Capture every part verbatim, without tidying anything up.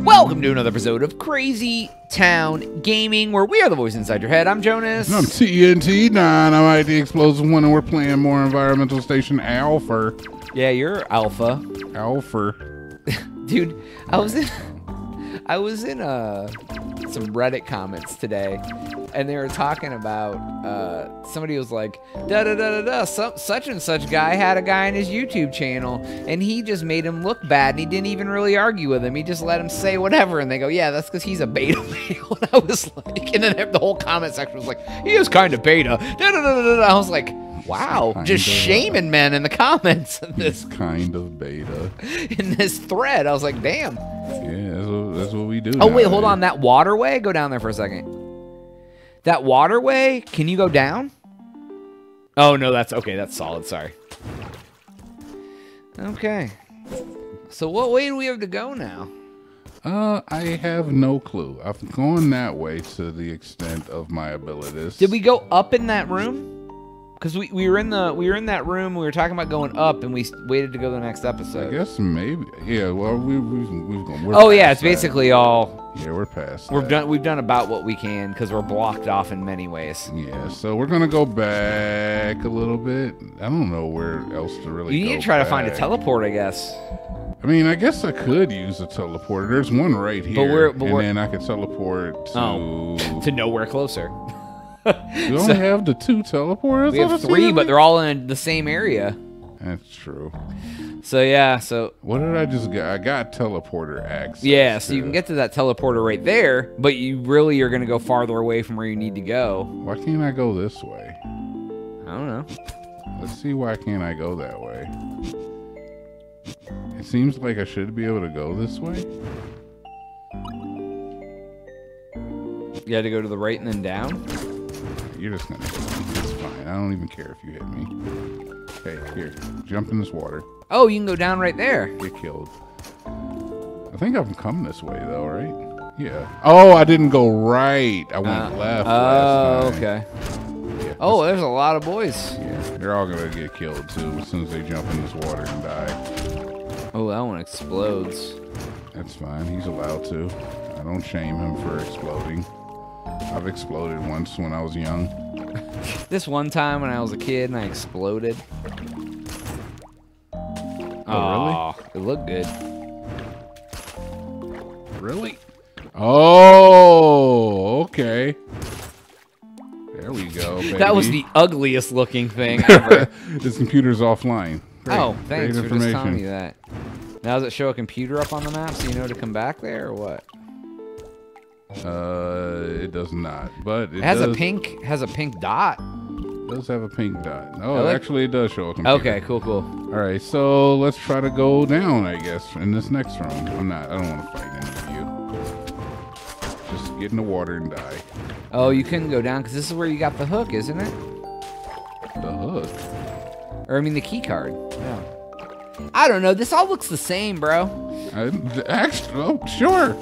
Welcome to another episode of Crazy Town Gaming, where we are the voice inside your head. I'm Jonas. I'm T N T nine. I'm I D Explosive one, and we're playing more Environmental Station Alpha. Yeah, you're Alpha. Alpha. Dude, I was in... I was in uh, some Reddit comments today, and they were talking about, uh, somebody was like, da-da-da-da-da, some, such and such guy had a guy in his YouTube channel, and he just made him look bad, and he didn't even really argue with him. He just let him say whatever, and they go, yeah, that's because he's a beta male. And I was like, and then the whole comment section was like, he is kind of beta. Da-da-da-da-da. I was like, wow, just shaming men in the comments. In this kind of beta. In this thread, I was like, damn. Yeah, that's what, that's what we do. Oh, wait, hold on. That waterway? Go down there for a second. That waterway, can you go down? Oh, no, that's okay. That's solid. Sorry. Okay. So what way do we have to go now? Uh, I have no clue. I've gone that way to the extent of my abilities. Did we go up in that room? Because we, we were in the we were in that room, we were talking about going up, and we waited to go to the next episode. I guess maybe, yeah. Well, we we we've gone. We're oh yeah, it's that. basically all. Yeah, we're past. We've done we've done about what we can because we're blocked off in many ways. Yeah, so we're gonna go back a little bit. I don't know where else to really. You need go to try back. to find a teleport, I guess. I mean, I guess I could use a teleporter. There's one right here, but we're, but and we're, then I could teleport to oh, to nowhere closer. You only so, have the two teleporters? We have three, but they're all in the same area. That's true. So, yeah, so... What did I just get? I got teleporter access. Yeah, so you can get to that teleporter right there, but you really are going to go farther away from where you need to go. Why can't I go this way? I don't know. Let's see why can't I go that way. It seems like I should be able to go this way. You had to go to the right and then down? You're just gonna hit me. It's fine. I don't even care if you hit me. Hey, here. Jump in this water. Oh, you can go down right there. Get killed. I think I've come this way, though, right? Yeah. Oh, I didn't go right. I went uh, left. Oh, okay. Yeah, oh, there's a lot of boys. Yeah, they're all gonna get killed, too, as soon as they jump in this water and die. Oh, that one explodes. That's fine. He's allowed to. I don't shame him for exploding. I've exploded once when I was young. This one time when I was a kid and I exploded. Oh, aww, really? It looked good. Really? Oh, okay. There we go, baby. That was the ugliest looking thing ever. This computer's offline. Great. Oh, thanks for just telling me that. Now does it show a computer up on the map so you know to come back there or what? Uh, it does not, but it, it has does, a pink has a pink dot. It does have a pink dot. Oh, like, actually, it does show a computer. Okay, cool, cool. All right, so let's try to go down, I guess, in this next round. I'm not. I don't want to fight any of you. Just get in the water and die. Oh, you couldn't go down because this is where you got the hook, isn't it? The hook. Or I mean, the key card. Yeah. I don't know. This all looks the same, bro. I, actually, oh, sure.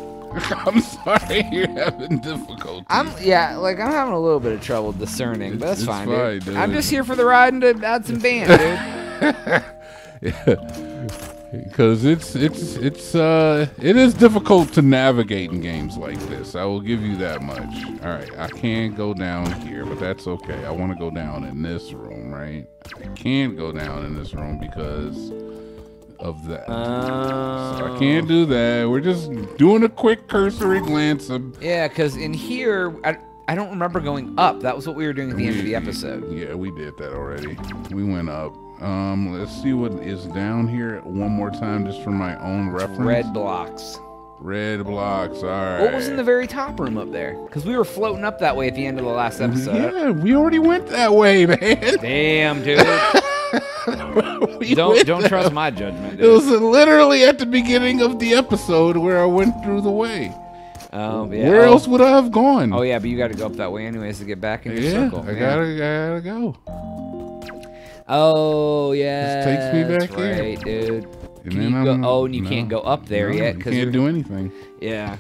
I'm sorry you're having difficulty. I'm yeah, like I'm having a little bit of trouble discerning, it's, but that's fine, fine dude. dude. I'm just here for the ride and to add some band, dude. Yeah. Cause it's it's it's uh it is difficult to navigate in games like this. I will give you that much. All right, I can't go down here, but that's okay. I want to go down in this room, right? I can't go down in this room because of that. Oh. So I can't do that. We're just doing a quick cursory glance of... Yeah, because in here, I, I don't remember going up. That was what we were doing at the we, end of the episode. Yeah, we did that already. We went up. Um, let's see what is down here one more time just for my own reference. Red blocks. Red blocks, all right. What was in the very top room up there? Because we were floating up that way at the end of the last episode. Yeah, we already went that way, man. Damn, dude. we don't don't trust my judgment, dude. It was literally at the beginning of the episode where I went through the way. Um, yeah. Where oh. else would I have gone? Oh, yeah, but you got to go up that way anyways to get back in your yeah, circle. I gotta, yeah, I got to go. Oh, yeah. This takes me back in. Right, dude. And then you go, oh, and you no, can't go up there no, yet. You can't do anything. Yeah.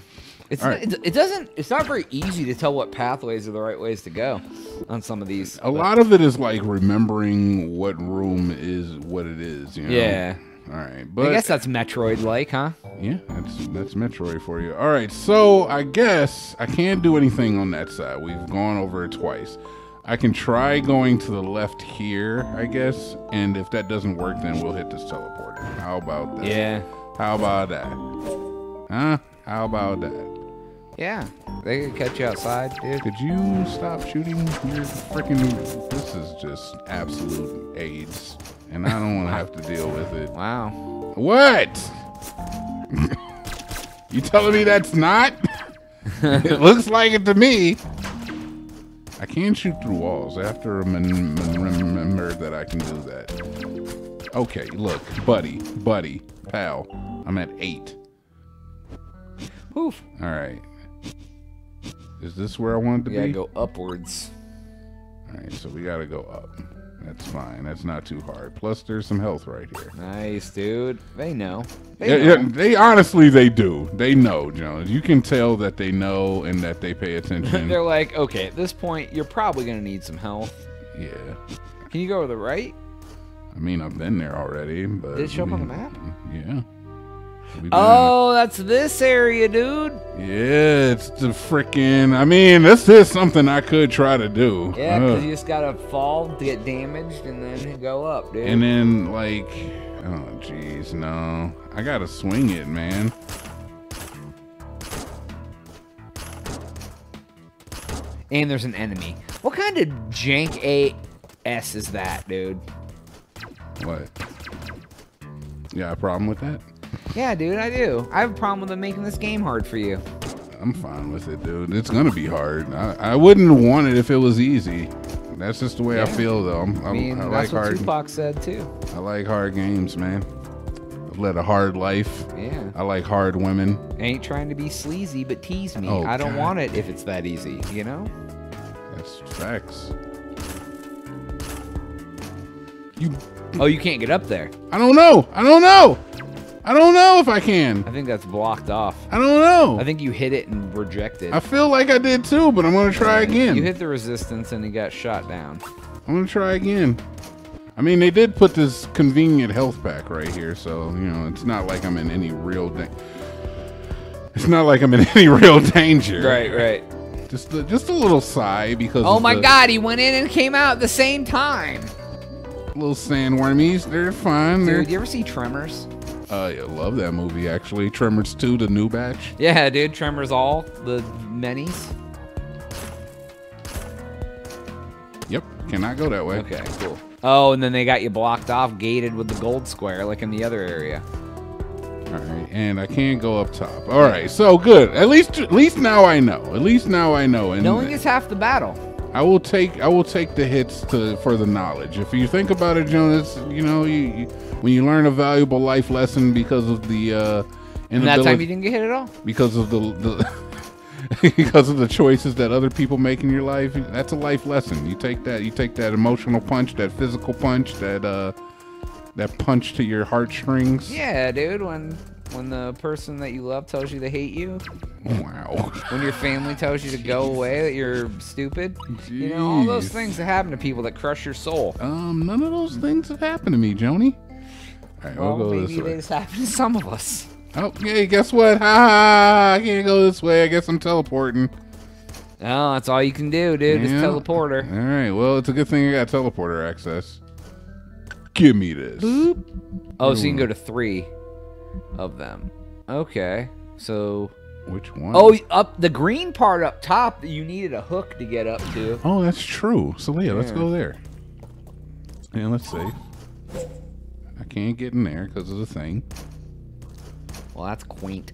It's right. not, it doesn't. It's not very easy to tell what pathways are the right ways to go on some of these. A but. lot of it is like remembering what room is what it is. You know? Yeah. All right, but I guess that's Metroid-like, huh? Yeah, that's that's Metroid for you. All right, so I guess I can't do anything on that side. We've gone over it twice. I can try going to the left here, I guess, and if that doesn't work, then we'll hit this teleporter. How about that? Yeah. How about that? Huh? How about that? Yeah, they could catch you outside, dude. Could you stop shooting your freaking? This is just absolute AIDS. And I don't want to have to deal with it. Wow. What? You telling me that's not? It looks like it to me. I can shoot through walls. I have to remember that I can do that. Okay, look. Buddy. Buddy. Pal. I'm at eight. Poof. All right. Is this where I want to be? We gotta go upwards. All right, so we gotta go up. That's fine. That's not too hard. Plus, there's some health right here. Nice, dude. They know. They, yeah, know. Yeah, they honestly, they do. They know, Jones. You can tell that they know and that they pay attention. They're like, okay, at this point, you're probably going to need some health. Yeah. Can you go to the right? I mean, I've been there already. But did it show up on the map? Yeah. Oh, that's this area, dude. Yeah, it's the freaking. I mean, this is something I could try to do. Yeah, because you just gotta fall to get damaged and then go up, dude. And then, like, oh, jeez, no. I gotta swing it, man. And there's an enemy. What kind of jank A S is that, dude? What? You got a problem with that? Yeah, dude, I do. I have a problem with them making this game hard for you. I'm fine with it, dude. It's going to be hard. I, I wouldn't want it if it was easy. That's just the way yeah. I feel, though. I'm, I mean, I that's like what hard, Tupac said, too. I like hard games, man. I've led a hard life. Yeah. I like hard women. I ain't trying to be sleazy, but tease me. Oh, I don't God. want it if it's that easy, you know? That's facts. You. Oh, you can't get up there. I don't know. I don't know. I don't know if I can. I think that's blocked off. I don't know. I think you hit it and rejected. I feel like I did too, but I'm going to try again. You hit the resistance and he got shot down. I'm going to try again. I mean, they did put this convenient health pack right here, so, you know, it's not like I'm in any real da- It's not like I'm in any real danger. Right, right. Just a, just a little sigh because oh my God, he went in and came out at the same time. Little sandwormies, they're fine. Dude, they're you ever see Tremors? Uh, I love that movie, actually. Tremors two, the new batch. Yeah, dude. Tremors all. The many's. Yep. Cannot go that way. Okay, cool. Oh, and then they got you blocked off, gated with the gold square, like in the other area. All right. And I can't go up top. All right. So, good. At least at least now I know. At least now I know. And knowing is half the battle. I will take I will take the hits to for the knowledge. If you think about it, Jonas, you know, you, you, when you learn a valuable life lesson because of the uh, and that time you didn't get hit at all because of the, the because of the choices that other people make in your life. That's a life lesson. You take that. You take that emotional punch, that physical punch, that uh, that punch to your heartstrings. Yeah, dude. When. When the person that you love tells you they hate you. Wow. When your family tells you to go away, that you're stupid. Jeez. You know, all those things that happen to people that crush your soul. Um, none of those things have happened to me, Joni. All right, well, we'll go maybe this way. They just happen to some of us. Oh, hey, guess what? Ha ha! I can't go this way. I guess I'm teleporting. Oh, that's all you can do, dude. Yeah. Just teleporter. All right. Well, it's a good thing I got teleporter access. Give me this. Boop. Oh, so you can go to three. Of them. Okay, so which one? Oh, up the green part up top. You needed a hook to get up to. Oh, that's true. So yeah, yeah. Let's go there. And let's see. I can't get in there because of the thing. Well, that's quaint.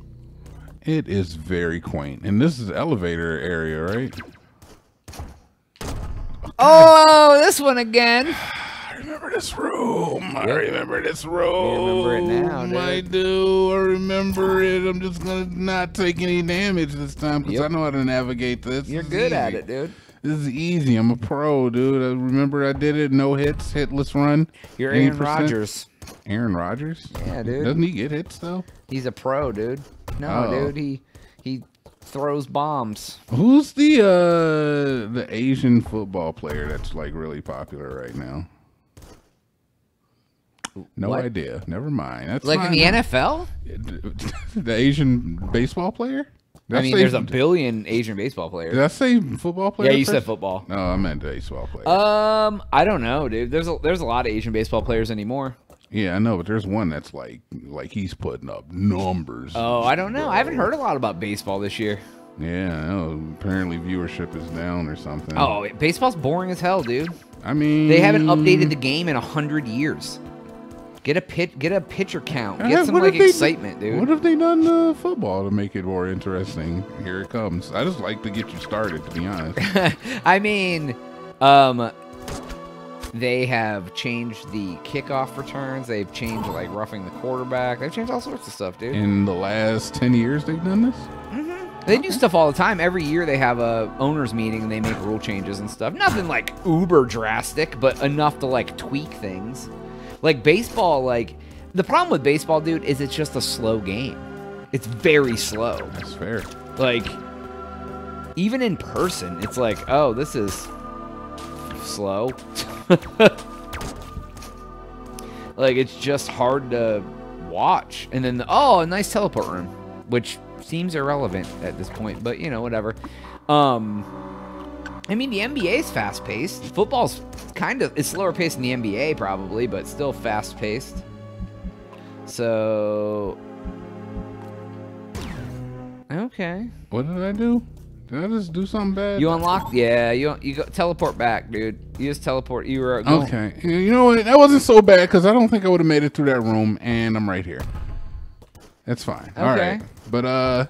It is very quaint. And this is the elevator area, right? Oh, this one again. Remember this room. Yep. I remember this room. I remember it now, dude. I do. I remember it. I'm just going to not take any damage this time because yep. I know how to navigate this. You're this good at it, dude. This is easy. I'm a pro, dude. I remember I did it. No hits. Hitless run. You're Aaron Rodgers. Aaron Rodgers? Yeah, dude. Doesn't he get hits, though? He's a pro, dude. No, oh. dude. He, he throws bombs. Who's the uh the Asian football player that's like really popular right now? No what? idea. Never mind. That's like in the N F L? The Asian baseball player? Did I mean, I there's a billion Asian baseball players. Did I say football player? Yeah, you first? said football. No, I meant baseball player. Um, I don't know, dude. There's a, there's a lot of Asian baseball players anymore. Yeah, I know, but there's one that's like like he's putting up numbers. Oh, I don't know. I haven't heard a lot about baseball this year. Yeah, I know. Apparently viewership is down or something. Oh, baseball's boring as hell, dude. I mean, they haven't updated the game in a hundred years. Get a pit, get a pitcher count. Get have, some like excitement, dude. What have they done uh, football to make it more interesting? Here it comes. I just like to get you started, to be honest. I mean, um, they have changed the kickoff returns. They've changed like roughing the quarterback. They've changed all sorts of stuff, dude. In the last ten years, they've done this. Mm-hmm. They okay. do stuff all the time. Every year, they have a owners meeting and they make rule changes and stuff. Nothing like uber drastic, but enough to like tweak things. Like, baseball, like, the problem with baseball, dude, is it's just a slow game. It's very slow. That's fair. Like, even in person, it's like, oh, this is slow. Like, it's just hard to watch. And then, oh, a nice teleport room, which seems irrelevant at this point, but, you know, whatever. Um... I mean, the N B A is fast-paced. Football's kind of... It's slower paced than the N B A, probably, but still fast-paced. So... Okay. What did I do? Did I just do something bad? You unlocked... Yeah, you you go, teleport back, dude. You just teleport. You were... Go. Okay. You know what? That wasn't so bad, because I don't think I would have made it through that room, and I'm right here. That's fine. Okay. All right. But, uh...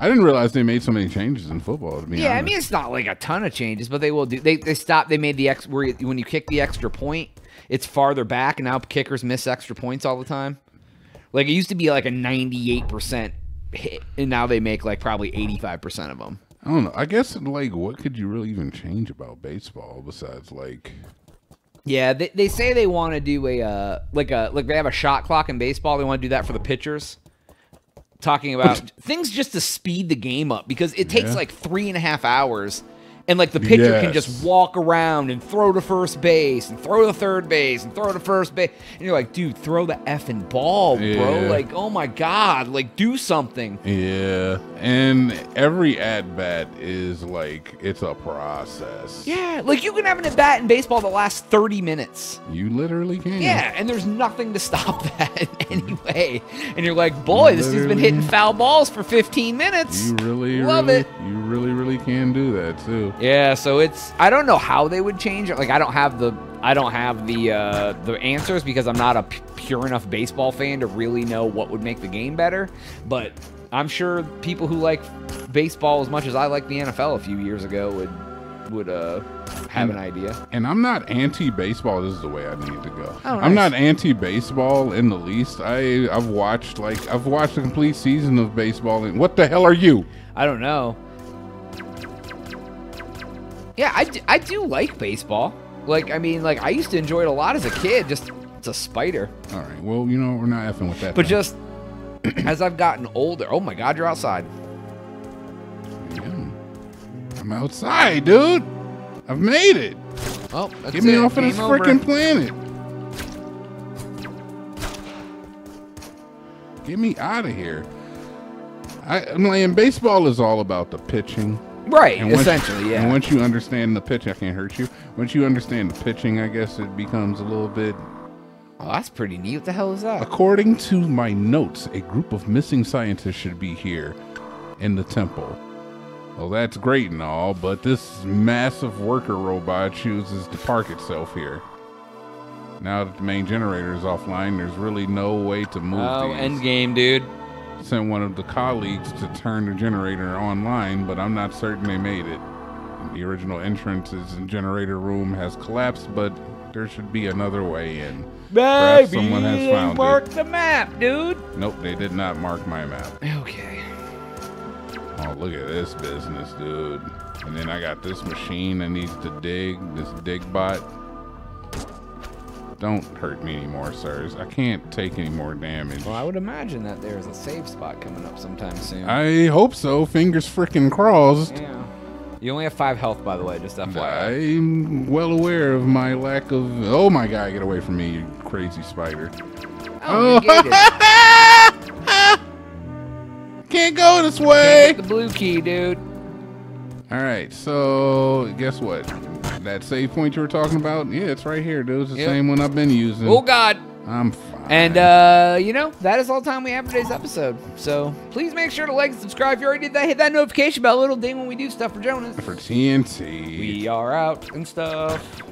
I didn't realize they made so many changes in football, to be honest. Yeah, I mean, it's not like a ton of changes, but they will do. They, they stopped. They made the ex where when you kick the extra point, it's farther back, and now kickers miss extra points all the time. Like, it used to be like a ninety-eight percent hit, and now they make like probably eighty-five percent of them. I don't know. I guess, like, what could you really even change about baseball besides, like... Yeah, they, they say they want to do a, uh, like a, like they have a shot clock in baseball. They want to do that for the pitchers. Talking about things just to speed the game up, because it takes yeah. like three and a half hours and like the pitcher yes. can just walk around and throw to first base and throw to third base and throw to first base. And you're like, dude, throw the effing ball, yeah. bro. Like, oh my God, like do something. Yeah. And every at bat is like, it's a process. Yeah. Like you can have an at bat in baseball the last thirty minutes. You literally can. Yeah. And there's nothing to stop that in any way. And you're like, boy, you this dude's been hitting foul balls for fifteen minutes. You really, Love really, it. You really, really can do that too. Yeah, so it's I don't know how they would change it. Like I don't have the I don't have the uh, the answers because I'm not a pure enough baseball fan to really know what would make the game better. But I'm sure people who like baseball as much as I like the N F L a few years ago would would uh, have an idea. And I'm not anti-baseball. This is the way I need to go. Oh, nice. I'm not anti-baseball in the least. I I've watched like I've watched a complete season of baseball. And what the hell are you? I don't know. Yeah, I do, I do like baseball. Like, I mean, like, I used to enjoy it a lot as a kid. Just, it's a spider. All right, well, you know, we're not effing with that. But now. just as I've gotten older. Oh, my God, you're outside. Yeah. I'm outside, dude. I've made it. Oh, that's Get me it. off of Game this freaking planet. Get me out of here. I, I'm laying baseball is all about the pitching. Right, and essentially, you, yeah. And once you understand the pitch, I can't hurt you. Once you understand the pitching, I guess it becomes a little bit... Oh, that's pretty neat. What the hell is that? According to my notes, a group of missing scientists should be here in the temple. Well, that's great and all, but this massive worker robot chooses to park itself here. Now that the main generator is offline, there's really no way to move oh, these. Oh, end game, dude. Sent one of the colleagues to turn the generator online, but I'm not certain they made it. The original entrances and generator room has collapsed, but there should be another way in. Maybe someone has found mark it. the map, dude. Nope, they did not mark my map. Okay. Oh, look at this business, dude. And then I got this machine that needs to dig, this dig bot. Don't hurt me anymore, sirs. I can't take any more damage. Well, I would imagine that there is a safe spot coming up sometime soon. I hope so. Fingers frickin' crossed. Yeah. You only have five health, by the way, just F Y I. I'm well aware of my lack of... Oh, my God, get away from me, you crazy spider. Oh, oh. Can't go this way. Can't get the blue key, dude. All right, so guess what? That save point you were talking about? Yeah, it's right here, dude. It's the yep. same one I've been using. Oh, God. I'm fine. And, uh, you know, that is all the time we have for today's episode. So please make sure to like and subscribe. If you already did that, hit that notification bell. Little ding when we do stuff for Jonas. For T N T. We are out and stuff.